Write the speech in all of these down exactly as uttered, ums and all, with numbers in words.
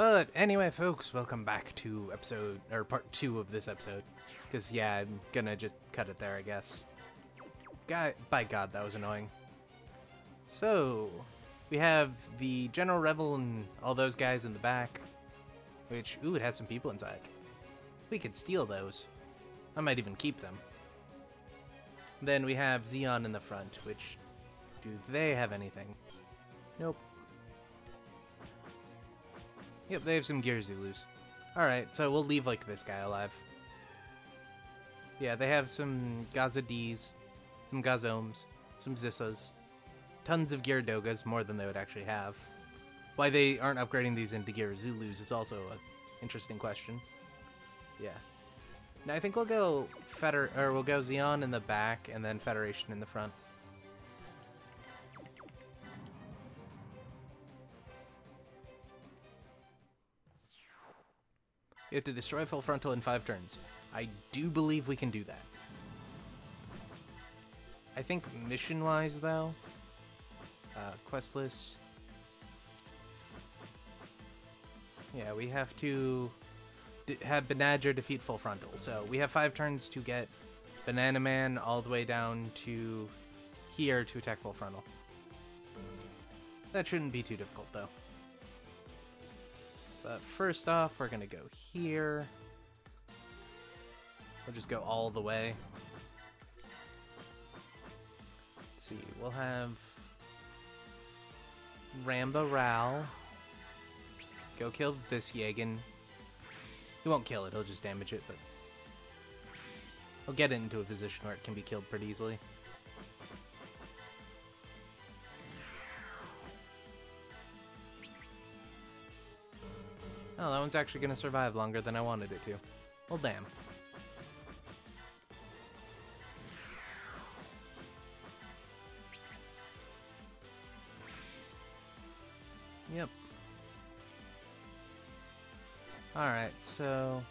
But anyway, folks, welcome back to episode, or part two of this episode. Because, yeah, I'm gonna just cut it there, I guess. God, by God, that was annoying. So, we have the General Rebel and all those guys in the back. Which, ooh, it has some people inside. We could steal those. I might even keep them. Then we have Zeong in the front, which... do they have anything? Nope. Yep, they have some Geara Zulus. Alright, so we'll leave, like, this guy alive. Yeah, they have some Gaza D's, some Gazomes, some Zissas, tons of Geara Dogas, more than they would actually have. Why they aren't upgrading these into Geara Zulus is also an interesting question. Yeah. Now I think we'll go Feder- or we'll go Zeong in the back and then Federation in the front. You have to destroy Full Frontal in five turns. I do believe we can do that. I think mission-wise, though, uh, quest list. Yeah, we have to have Banagher defeat Full Frontal. So we have five turns to get Banana Man all the way down to here to attack Full Frontal. That shouldn't be too difficult, though. But first off, we're gonna go here. We'll just go all the way. Let's see, we'll have Ramba Ral. Go kill this Yegan. He won't kill it, he'll just damage it, but he'll get it into a position where it can be killed pretty easily. Oh, that one's actually going to survive longer than I wanted it to. Well, damn. Yep. Alright, so...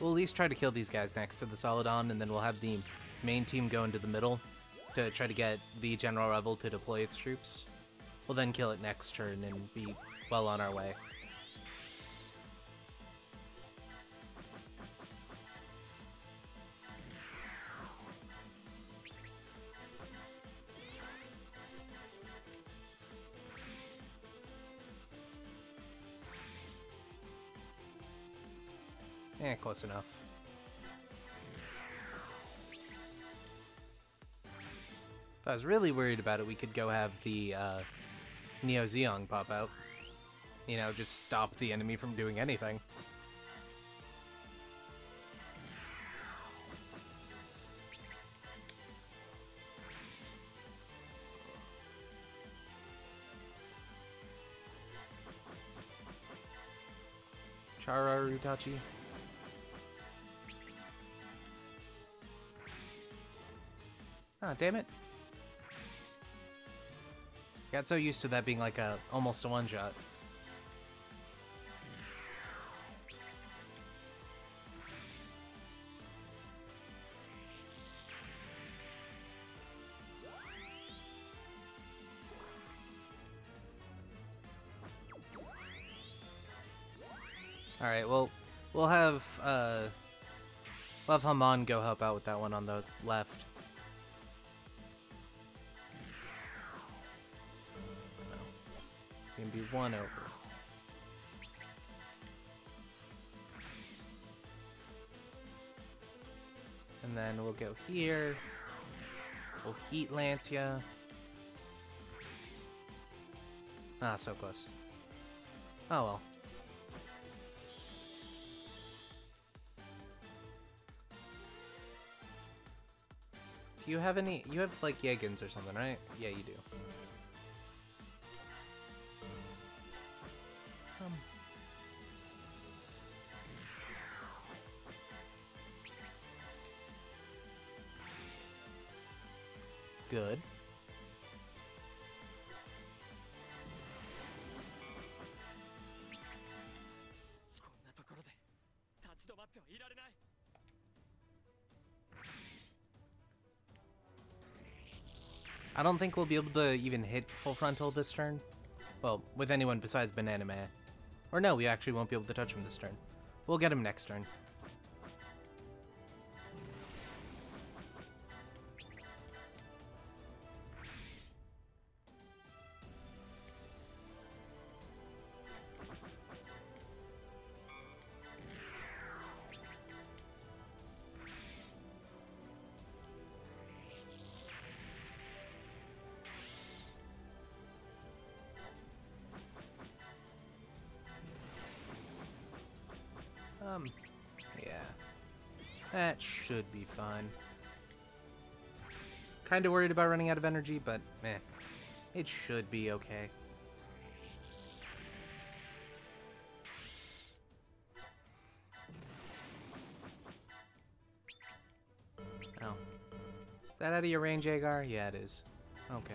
we'll at least try to kill these guys next to the Solidon, and then we'll have the main team go into the middle to try to get the General Rebel to deploy its troops. We'll then kill it next turn and be well on our way. Eh, close enough. If I was really worried about it, we could go have the uh, Neo Zeong pop out. You know, just stop the enemy from doing anything. Char Utachi. Ah, damn it. Got so used to that being like a almost a one-shot. All right, well, we'll have uh, we'll have Haman go help out with that one on the left. Can be one over. And then we'll go here. We'll heat Lantia. Ah, so close. Oh well. Do you have any? You have like Yegans or something, right? Yeah, you do. Good. I don't think we'll be able to even hit Full Frontal this turn. Well, with anyone besides Banagher. Or no, we actually won't be able to touch him this turn. We'll get him next turn. Um, yeah. That should be fine. Kinda worried about running out of energy, but meh. It should be okay. Oh. Is that out of your range, Agar? Yeah, it is. Okay.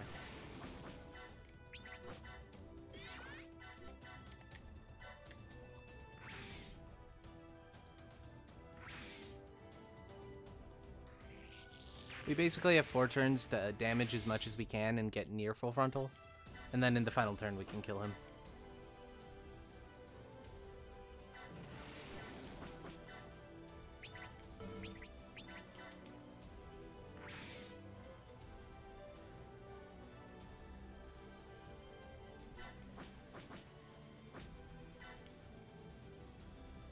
We basically have four turns to damage as much as we can and get near Full Frontal, and then in the final turn we can kill him.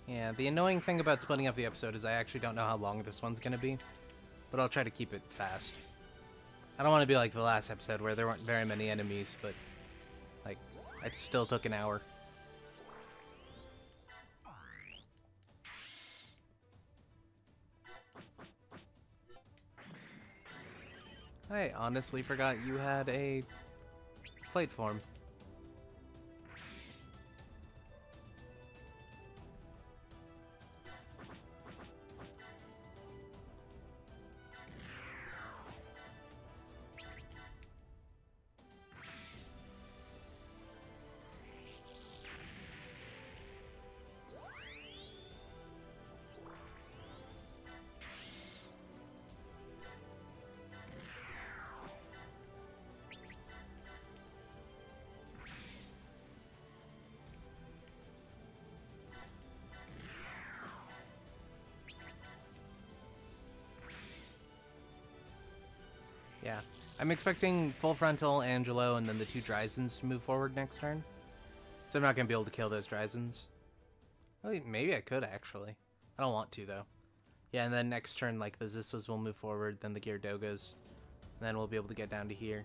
Yeah, the annoying thing about splitting up the episode is I actually don't know how long this one's gonna be. But I'll try to keep it fast. I don't want to be like the last episode where there weren't very many enemies, but like, it still took an hour. I honestly forgot you had a plate form. Yeah, I'm expecting Full Frontal, Angelo, and then the two Dryzens to move forward next turn. So I'm not going to be able to kill those Dryzens. Maybe I could, actually. I don't want to, though. Yeah, and then next turn, like, the Zissas will move forward, then the Geara Dogas, and then we'll be able to get down to here.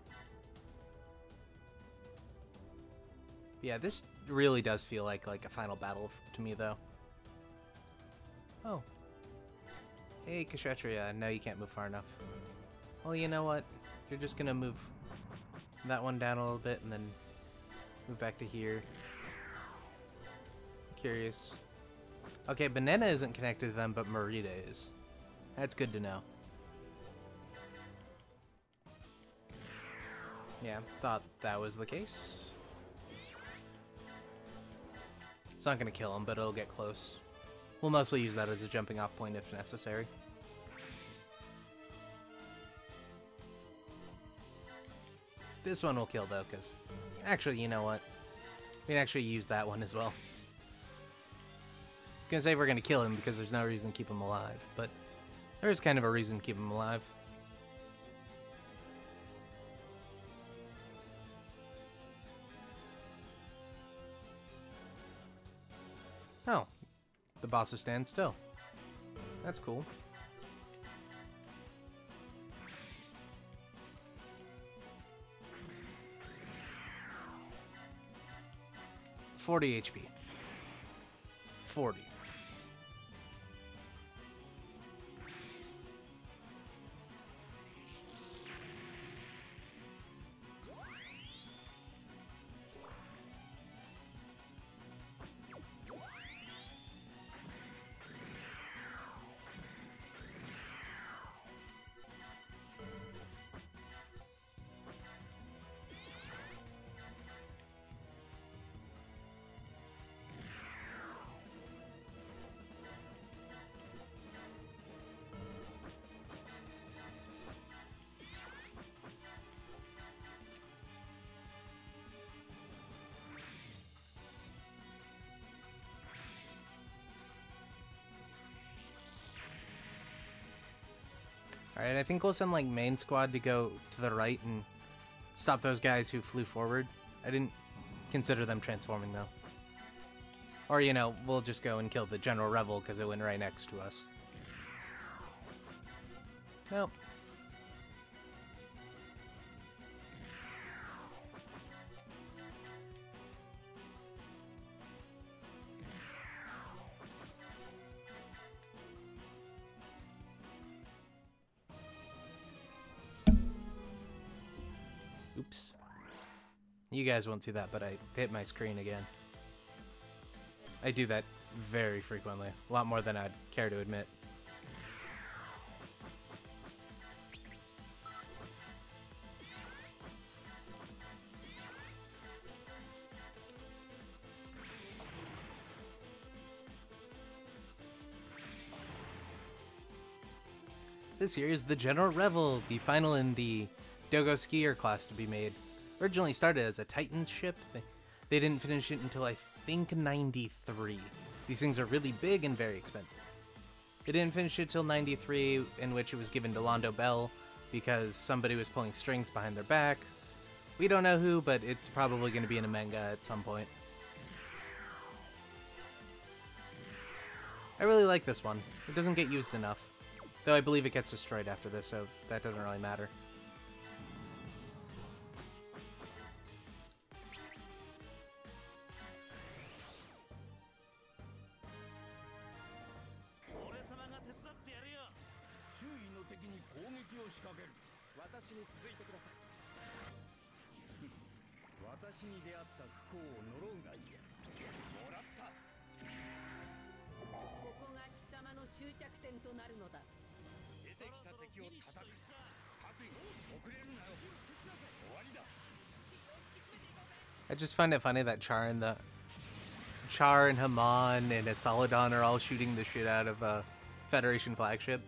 Yeah, this really does feel like, like, a final battle to me, though. Oh. Hey, Kshatriya. No, you can't move far enough. Well, you know what? You're just gonna move that one down a little bit and then move back to here. Curious. Okay, Banagher isn't connected to them, but Merida is. That's good to know. Yeah, thought that was the case. It's not gonna kill him, but it'll get close. We'll mostly use that as a jumping off point if necessary. This one will kill, though, because... Actually, you know what? We can actually use that one as well. I was going to say we're going to kill him because there's no reason to keep him alive, but... There is kind of a reason to keep him alive. Oh. The bosses stand still. That's cool. forty H P. forty. Alright, I think we'll send like main squad to go to the right and stop those guys who flew forward. I didn't consider them transforming though. Or, you know, we'll just go and kill the General Rebel because it went right next to us. Nope. Oops. You guys won't see that, but I hit my screen again. I do that very frequently. A lot more than I'd care to admit. This here is the General Rebel, the final in the Dogos Gear class to be made. Originally started as a Titan's ship. They, they didn't finish it until I think ninety-three. These things are really big and very expensive. They didn't finish it till ninety-three, in which it was given to Londo Bell because somebody was pulling strings behind their back. We don't know who, but it's probably going to be in a manga at some point. I really like this one. It doesn't get used enough. Though I believe it gets destroyed after this, so that doesn't really matter. I just find it funny that Char and the Char and Haman and Asaladon are all shooting the shit out of a Federation flagship.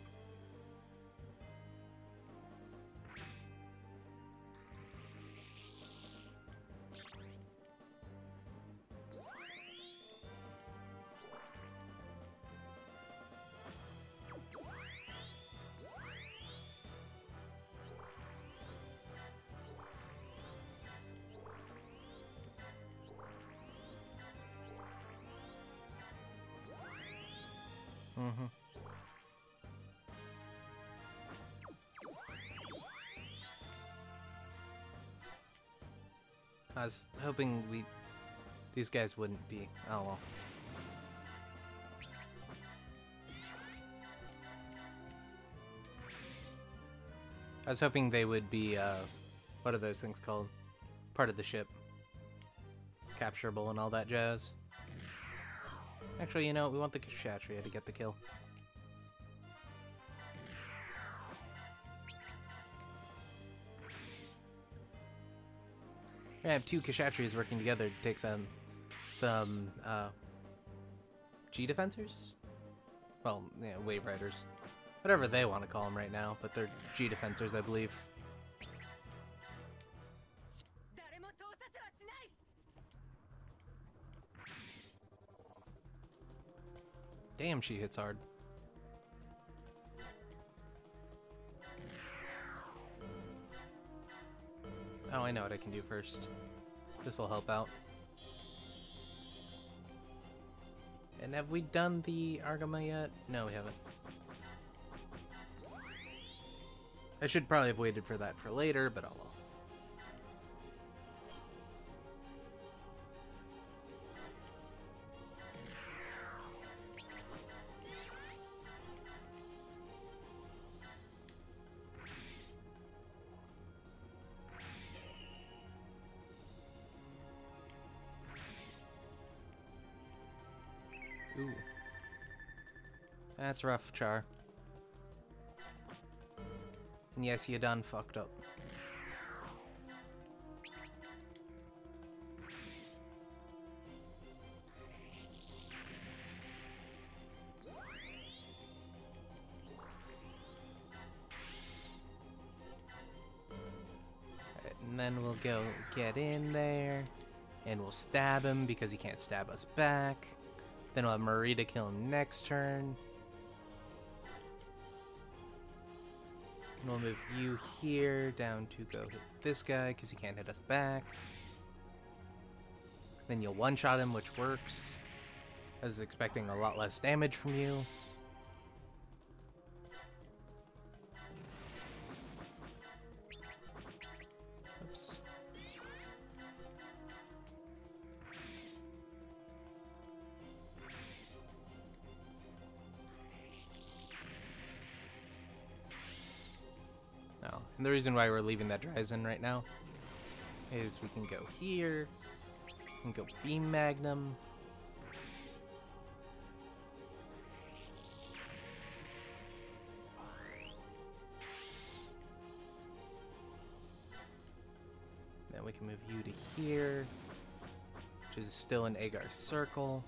Mm-hmm. I was hoping we... these guys wouldn't be... oh well. I was hoping they would be, uh... what are those things called? Part of the ship. Capturable and all that jazz. Actually, you know, we want the Kshatriya to get the kill. We're gonna have two Kshatriyas working together to take some, some uh, G Defensers? Well, yeah, Wave Riders. Whatever they want to call them right now, but they're G Defensers, I believe. Damn, she hits hard. Oh, I know what I can do first. This'll help out. And have we done the Argama yet? No, we haven't. I should probably have waited for that for later, but I'll... Ooh. That's rough, Char. And yes, you done fucked up. Right, and then we'll go get in there, and we'll stab him because he can't stab us back. Then we'll have Marita kill him next turn. And we'll move you here down to go hit this guy because he can't hit us back. Then you'll one-shot him, which works. I was expecting a lot less damage from you. Oops. Oh, and the reason why we're leaving that Dryzen right now is we can go here, we can go Beam Magnum. We can move you to here, which is still an Agar circle.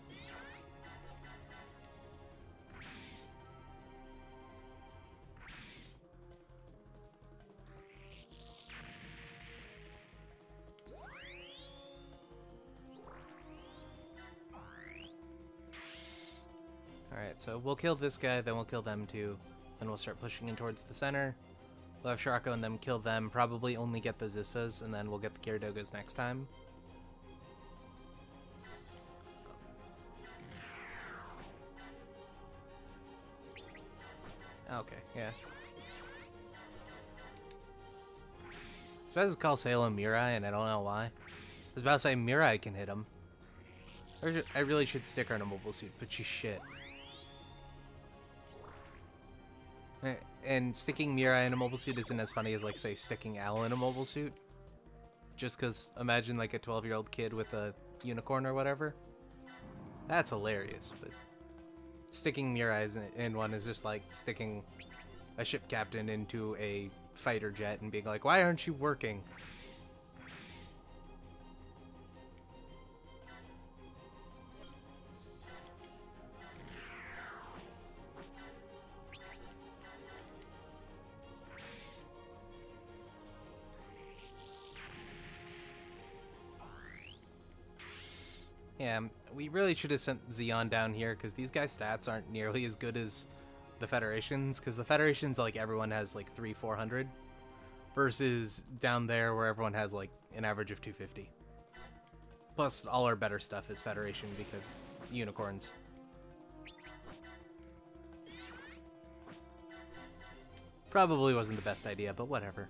Alright, so we'll kill this guy, then we'll kill them too, then we'll start pushing in towards the center. We'll have Sharako and them kill them, probably only get the Zissas, and then we'll get the Geara Dogas next time. Okay, yeah. I was about to call Salem Mirai, and I don't know why. I was about to say Mirai can hit him. I really should stick her in a mobile suit, but she's shit. And sticking Mirai in a mobile suit isn't as funny as, like, say, sticking Al in a mobile suit. Just because, imagine, like, a twelve-year-old kid with a unicorn or whatever. That's hilarious, but sticking Mirai in one is just like sticking a ship captain into a fighter jet and being like, why aren't you working? Yeah, we really should have sent Zeong down here, because these guys' stats aren't nearly as good as the Federation's, because the Federation's, like, everyone has, like, three, four hundred, versus down there where everyone has, like, an average of two fifty. Plus, all our better stuff is Federation, because unicorns. Probably wasn't the best idea, but whatever.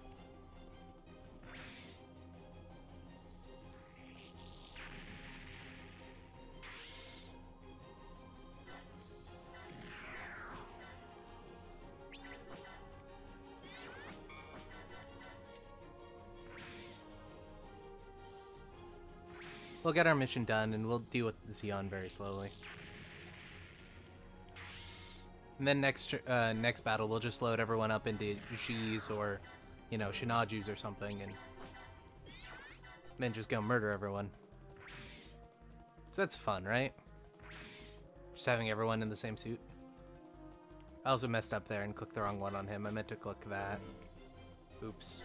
We'll get our mission done, and we'll deal with Zeong very slowly. And then next uh, next battle, we'll just load everyone up into G's or, you know, Shinajus or something, and then just go murder everyone. So that's fun, right? Just having everyone in the same suit. I also messed up there and clicked the wrong one on him. I meant to click that. Oops.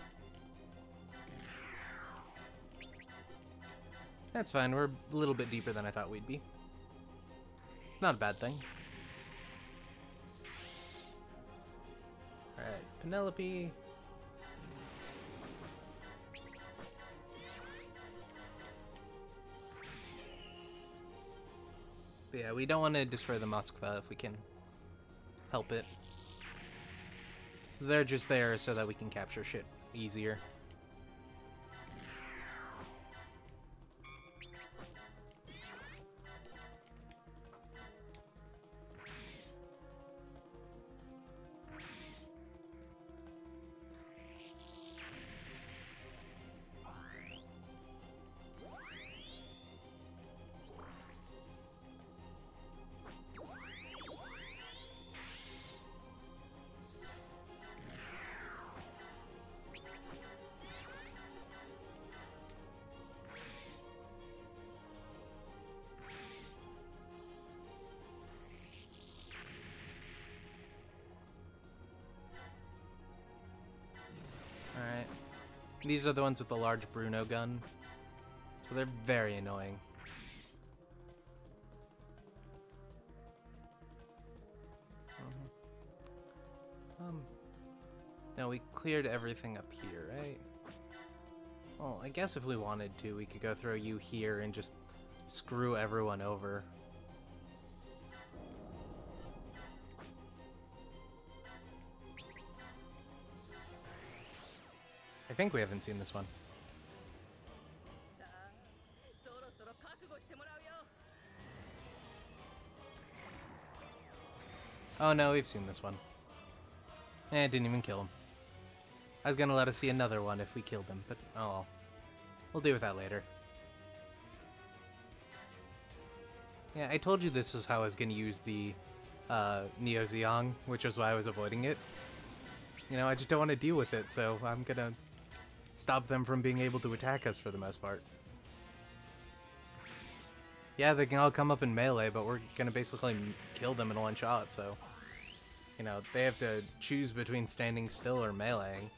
That's fine, we're a little bit deeper than I thought we'd be. Not a bad thing. Alright, Penelope. But yeah, we don't want to destroy the Moskva if we can help it. They're just there so that we can capture shit easier. These are the ones with the large Bruno gun, so they're very annoying. Um, um, Now we cleared everything up here, right? Well, I guess if we wanted to, we could go throw you here and just screw everyone over. I think we haven't seen this one. Oh no, we've seen this one. Eh, didn't even kill him. I was gonna let us see another one if we killed him, but oh well. We'll deal with that later. Yeah, I told you this was how I was gonna use the uh, Neo Zeong, which is why I was avoiding it. You know, I just don't want to deal with it, so I'm gonna stop them from being able to attack us for the most part. Yeah, they can all come up in melee, but we're gonna basically kill them in one shot, so... You know, they have to choose between standing still or meleeing.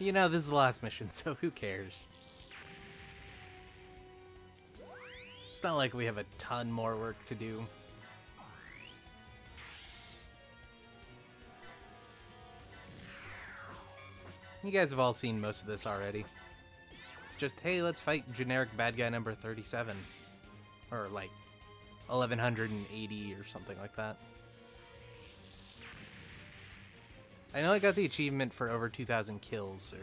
You know, this is the last mission, so who cares? It's not like we have a ton more work to do. You guys have all seen most of this already. It's just, hey, let's fight generic bad guy number thirty-seven. Or like, eleven eighty or something like that. I know I got the achievement for over two thousand kills, or... It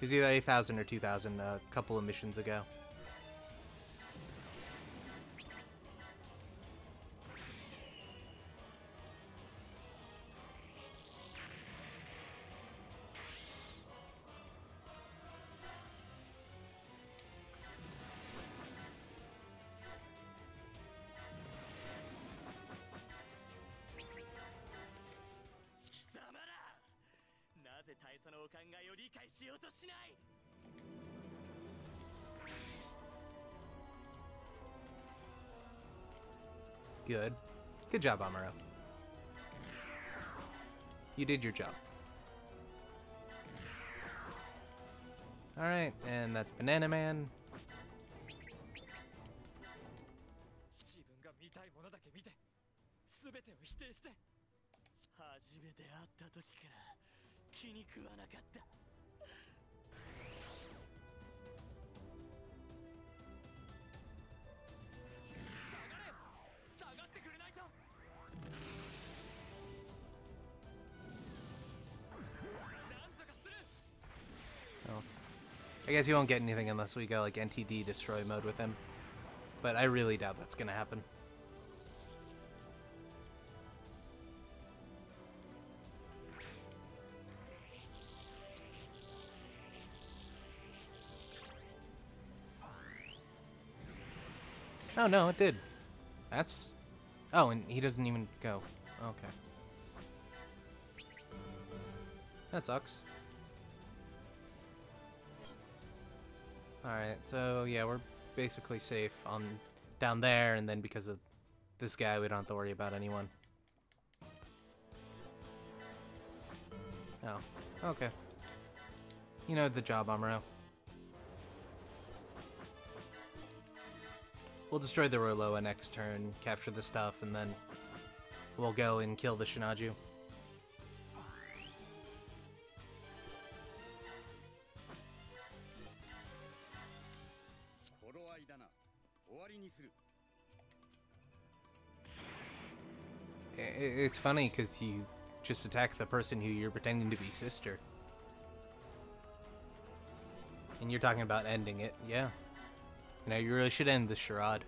was either eight thousand or two thousand a couple of missions ago. Good. Good job, Amuro. You did your job. Alright, and that's Banana Man. Oh. I guess you won't get anything unless we go like N T D destroy mode with him. But I really doubt that's gonna happen. Oh no, it did. That's... Oh, and he doesn't even go. Okay. That sucks. Alright, so yeah, we're basically safe on down there, and then because of this guy, we don't have to worry about anyone. Oh, okay. You know the job, Amuro. We'll destroy the Roloa next turn, capture the stuff, and then we'll go and kill the Sinanju. It's funny because you just attack the person who you're pretending to be sister. And you're talking about ending it, yeah. You know, you really should end the charade.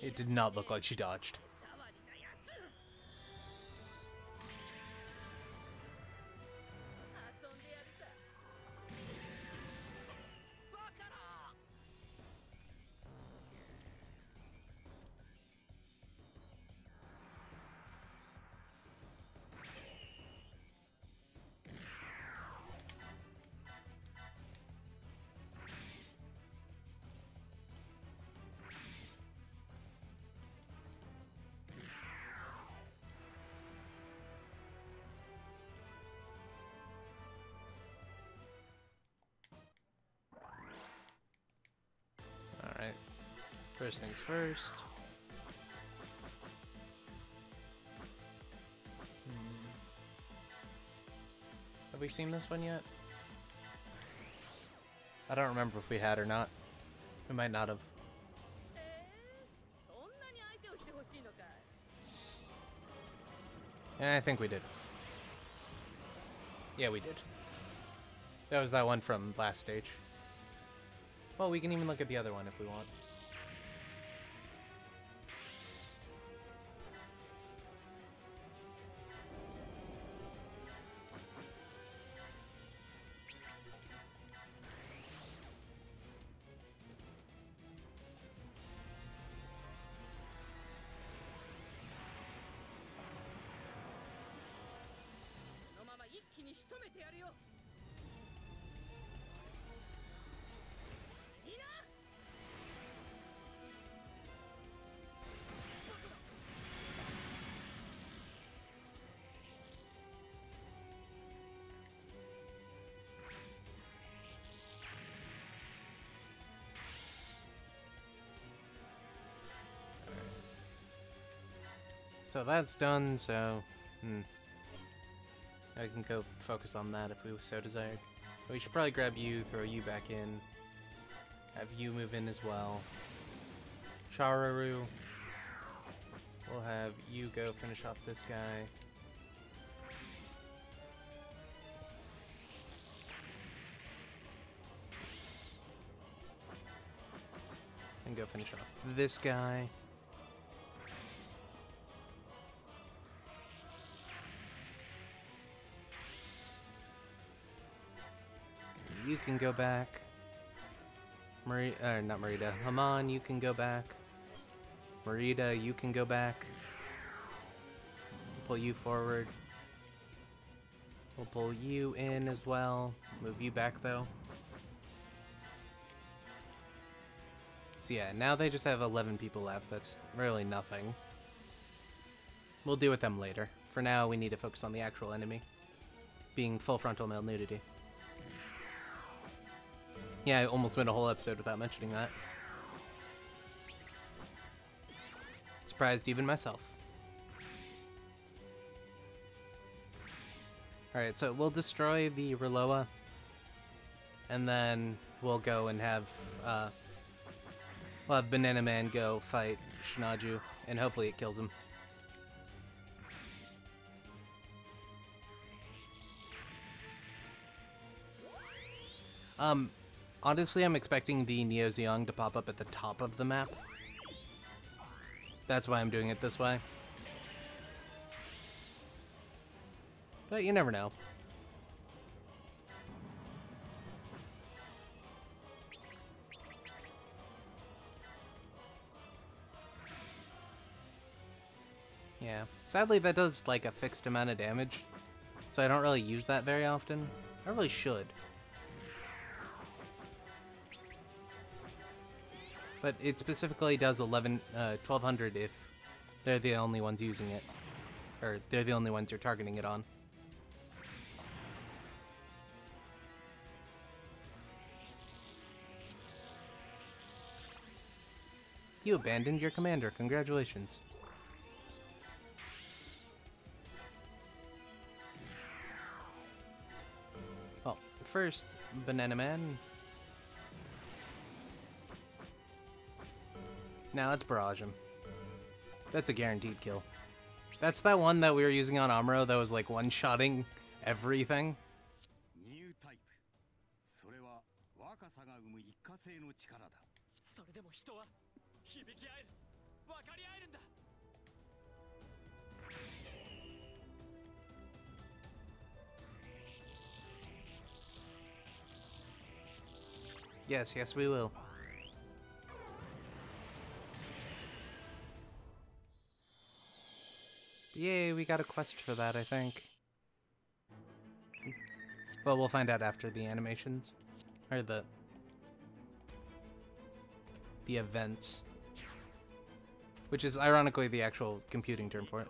It did not look like she dodged. First things first. Hmm. Have we seen this one yet? I don't remember if we had or not. We might not have. Yeah, I think we did. Yeah, we did. That was that one from last stage. Well, we can even look at the other one if we want. So that's done, so hmm. I can go focus on that if we so desired. We should probably grab you, throw you back in, have you move in as well. Chararu, we'll have you go finish off this guy. And go finish off this guy. You can go back. Mari- uh, not Marita. Haman, you can go back. Merida, you can go back. We'll pull you forward. We'll pull you in as well. Move you back, though. So yeah, now they just have eleven people left. That's really nothing. We'll deal with them later. For now, we need to focus on the actual enemy. Being full frontal male nudity. Yeah, I almost went a whole episode without mentioning that. Surprised even myself. Alright, so we'll destroy the Roloa. And then we'll go and have, uh, we'll have Banana Man go fight Sinanju, and hopefully it kills him. Um... Honestly, I'm expecting the Neo Zeong to pop up at the top of the map. That's why I'm doing it this way. But you never know. Yeah. Sadly, that does like a fixed amount of damage, so I don't really use that very often. I really should. But it specifically does eleven, uh, twelve hundred if they're the only ones using it. Or they're the only ones you're targeting it on. You abandoned your commander. Congratulations. Well, first, Banana Man. Now let's barrage him. That's a guaranteed kill. That's that one that we were using on Amuro that was like one-shotting everything. Yes, yes we will. Yay, we got a quest for that, I think. Well, we'll find out after the animations. Or the... the events. Which is, ironically, the actual computing term for it.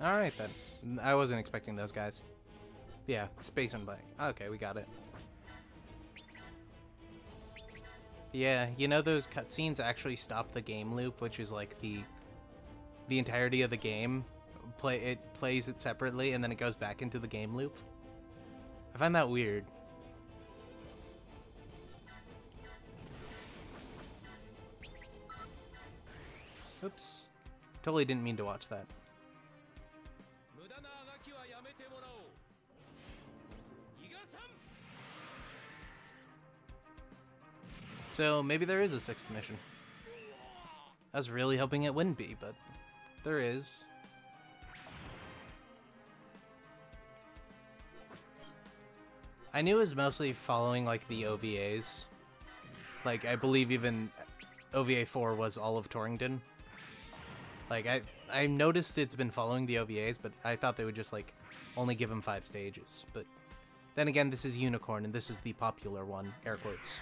Alright then. I wasn't expecting those guys. Yeah, space and black. Okay, we got it. Yeah, you know those cutscenes actually stop the game loop, which is like the the entirety of the game. Play it plays it separately, and then it goes back into the game loop. I find that weird. Oops. Totally didn't mean to watch that. So maybe there is a sixth mission. I was really hoping it wouldn't be, but there is. I knew it was mostly following like the O V As. Like I believe even O V A four was all of Torrington. Like I I noticed it's been following the O V As, but I thought they would just like only give him five stages. But then again, this is Unicorn and this is the popular one, air quotes.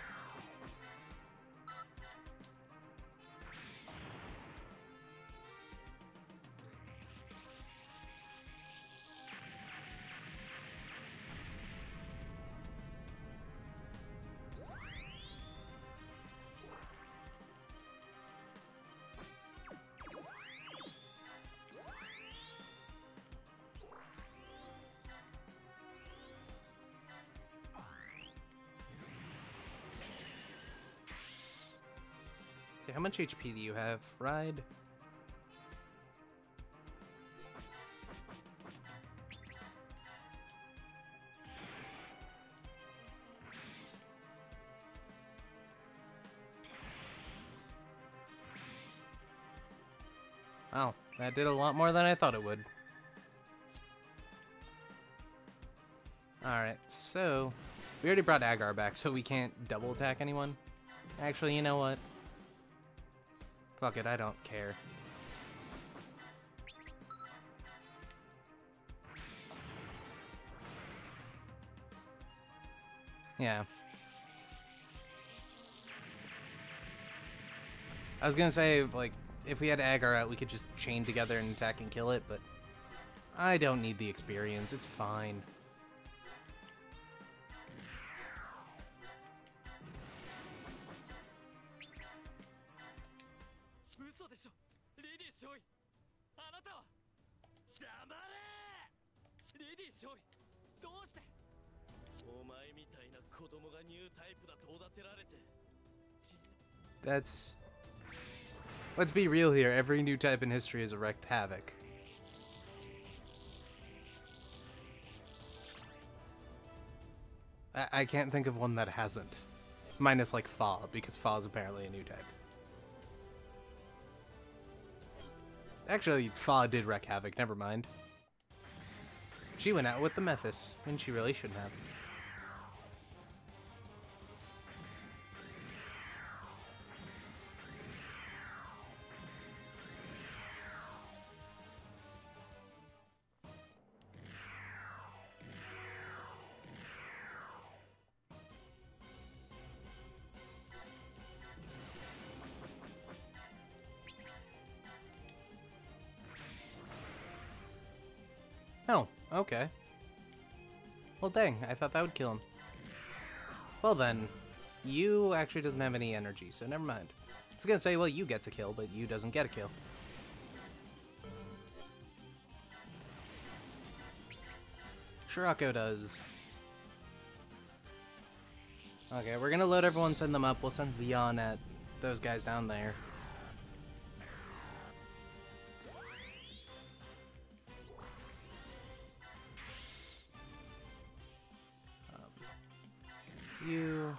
How much H P do you have, Ride? Wow, that did a lot more than I thought it would. Alright, so we already brought Agar back, so we can't double attack anyone. Actually, you know what? Fuck it, I don't care. Yeah. I was gonna say, like, if we had Agar out, we could just chain together and attack and kill it, but I don't need the experience, it's fine. That's... Let's be real here, every new type in history has wreaked havoc. I, I can't think of one that hasn't. Minus like Fa, because Fa is apparently a new type. Actually, Fa did wreak havoc, never mind. She went out with the Methus, and she really shouldn't have. Okay. Well, dang, I thought that would kill him. Well then, you actually doesn't have any energy, so never mind. I was gonna say, well, you gets a kill, but you doesn't get a kill. Sharako does. Okay, we're gonna load everyone, send them up. We'll send Zeong at those guys down there. You.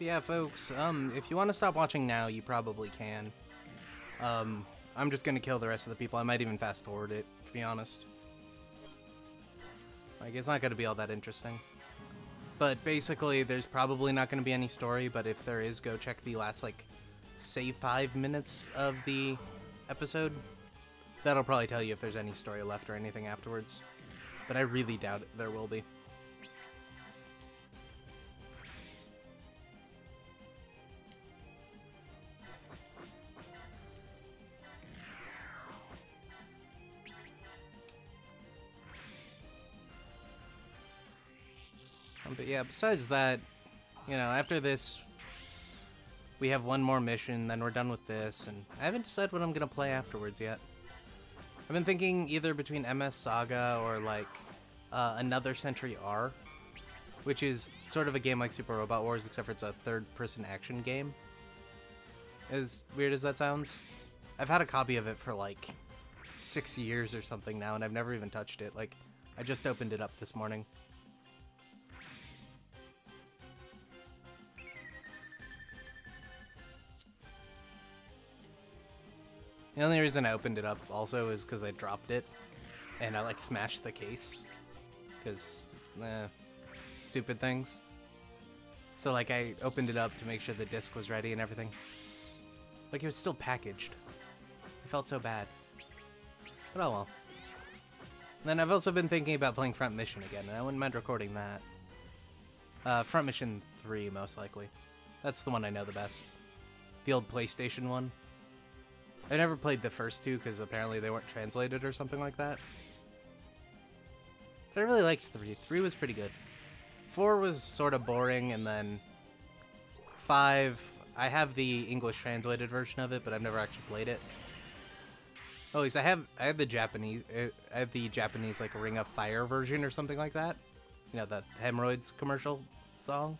Yeah, folks, um, if you want to stop watching now, you probably can. Um, I'm just gonna kill the rest of the people. I might even fast forward it, to be honest. Like, it's not gonna be all that interesting. But basically, there's probably not going to be any story, but if there is, go check the last, like, say five minutes of the episode. That'll probably tell you if there's any story left or anything afterwards. but I really doubt it there will be. Um, but yeah, besides that, you know, after this, we have one more mission, then we're done with this, and I haven't decided what I'm gonna play afterwards yet. I've been thinking either between M S Saga or, like, uh, Another Century R, which is sort of a game like Super Robot Wars, except for it's a third-person action game. As weird as that sounds. I've had a copy of it for, like, six years or something now, and I've never even touched it. Like, I just opened it up this morning. The only reason I opened it up also is because I dropped it, and I, like, smashed the case, because, eh, stupid things. So, like, I opened it up to make sure the disc was ready and everything. Like, it was still packaged. I felt so bad. But oh well. And then I've also been thinking about playing Front Mission again, and I wouldn't mind recording that. Uh, Front Mission three, most likely. That's the one I know the best. The old PlayStation one. I never played the first two because apparently they weren't translated or something like that. But I really liked three. Three was pretty good. Four was sort of boring, and then five. I have the English translated version of it, but I've never actually played it. Oh, at least I have. I have the Japanese. Uh, I have the Japanese like Ring of Fire version or something like that. You know, the Hemorrhoids commercial song.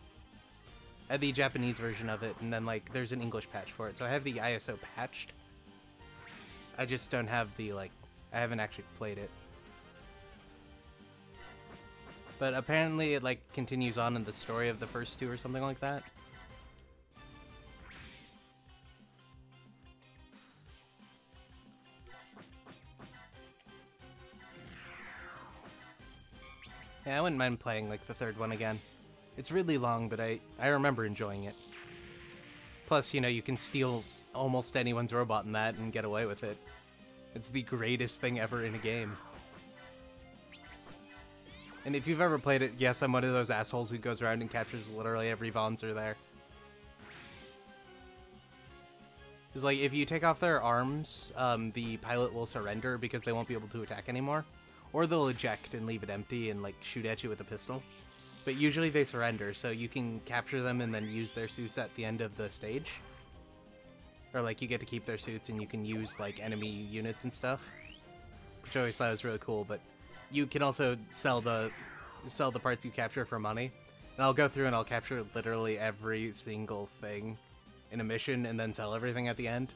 I have the Japanese version of it, and then like there's an English patch for it. So I have the I S O patched. I just don't have the, like, I haven't actually played it. But apparently it, like, continues on in the story of the first two or something like that. Yeah, I wouldn't mind playing, like, the third one again. It's really long, but I, I remember enjoying it. Plus, you know, you can steal almost anyone's robot in that and get away with it. It's the greatest thing ever in a game. And if you've ever played it, yes, I'm one of those assholes who goes around and captures literally every Vonzer there. It's like, if you take off their arms, um, the pilot will surrender because they won't be able to attack anymore. Or they'll eject and leave it empty and, like, shoot at you with a pistol. But usually they surrender, so you can capture them and then use their suits at the end of the stage. Or, like, you get to keep their suits and you can use, like, enemy units and stuff. Which I always thought was really cool, but you can also sell the sell the parts you capture for money. And I'll go through and I'll capture literally every single thing in a mission and then sell everything at the end.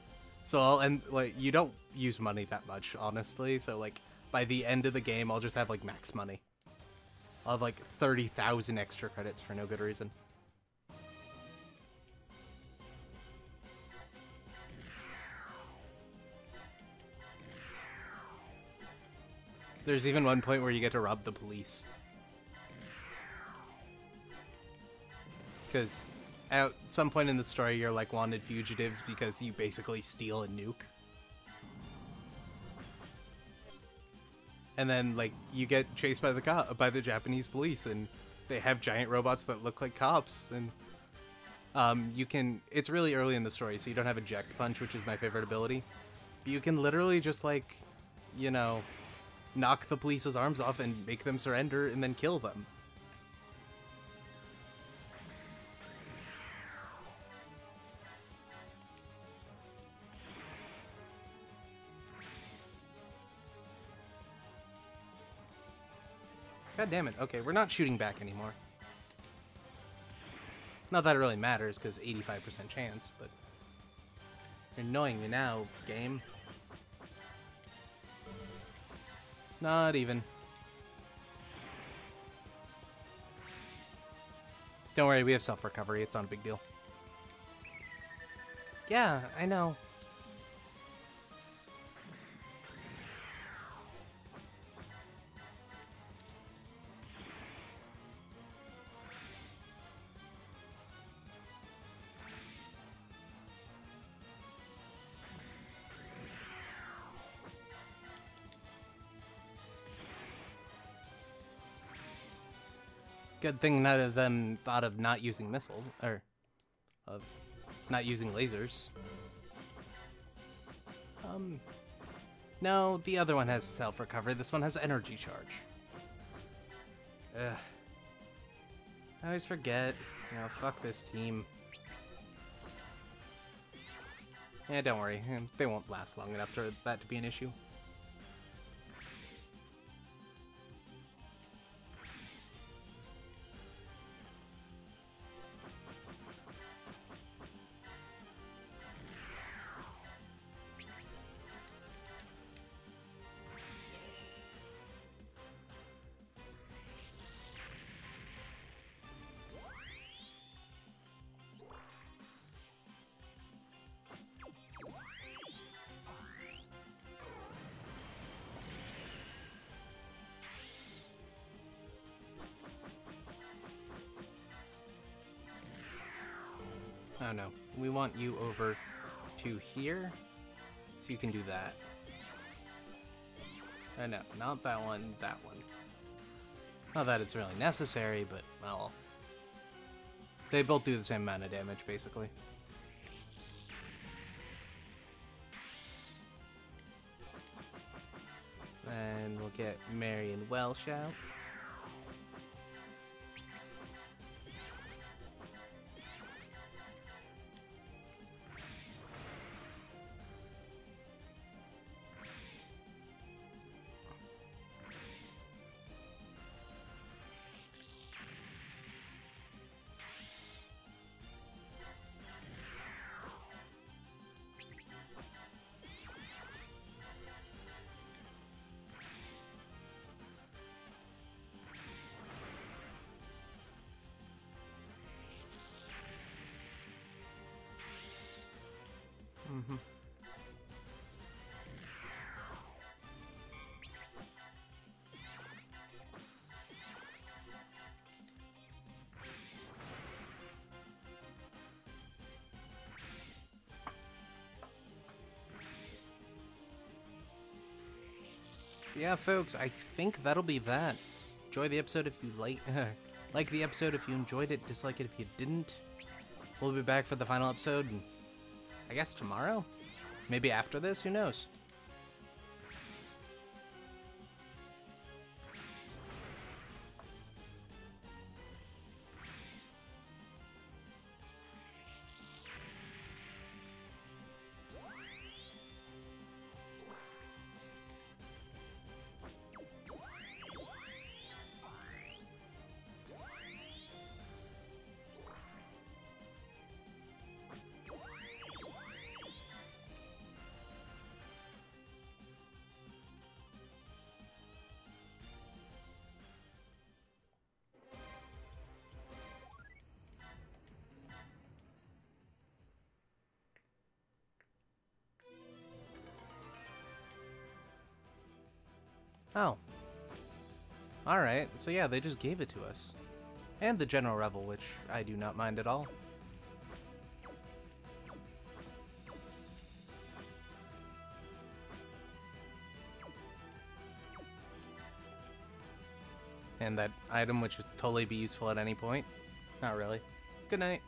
So I'll end, like, you don't use money that much, honestly. So, like, by the end of the game, I'll just have, like, max money. I'll have, like, thirty thousand extra credits for no good reason. There's even one point where you get to rob the police. Because at some point in the story, you're like wanted fugitives because you basically steal a nuke. And then like you get chased by the cop by the Japanese police, and they have giant robots that look like cops. And um, you can, it's really early in the story, so you don't have eject punch, which is my favorite ability. But you can literally just like, you know, knock the police's arms off and make them surrender and then kill them. God damn it. Okay, we're not shooting back anymore. Not that it really matters, because eighty-five percent chance, but you're annoying me now, game. Not even. Don't worry, we have self-recovery. It's not a big deal. Yeah, I know. Good thing none of them thought of not using missiles, or of not using lasers. Um, no, the other one has self-recover, this one has energy charge. Ugh. I always forget. You know, fuck this team. Yeah, don't worry, they won't last long enough for that to be an issue. Oh no, we want you over to here, so you can do that. Oh no, not that one, that one. Not that it's really necessary, but, well... they both do the same amount of damage, basically. And we'll get Marion Welsh out. Mm-hmm. Yeah, folks, I think that'll be that. Enjoy the episode if you like, like the episode if you enjoyed it, dislike it if you didn't. We'll be back for the final episode, and I guess tomorrow? Maybe after this? Who knows? Oh. Alright, so yeah, they just gave it to us. And the General Rebel, which I do not mind at all. And that item, which would totally be useful at any point. Not really. Good night.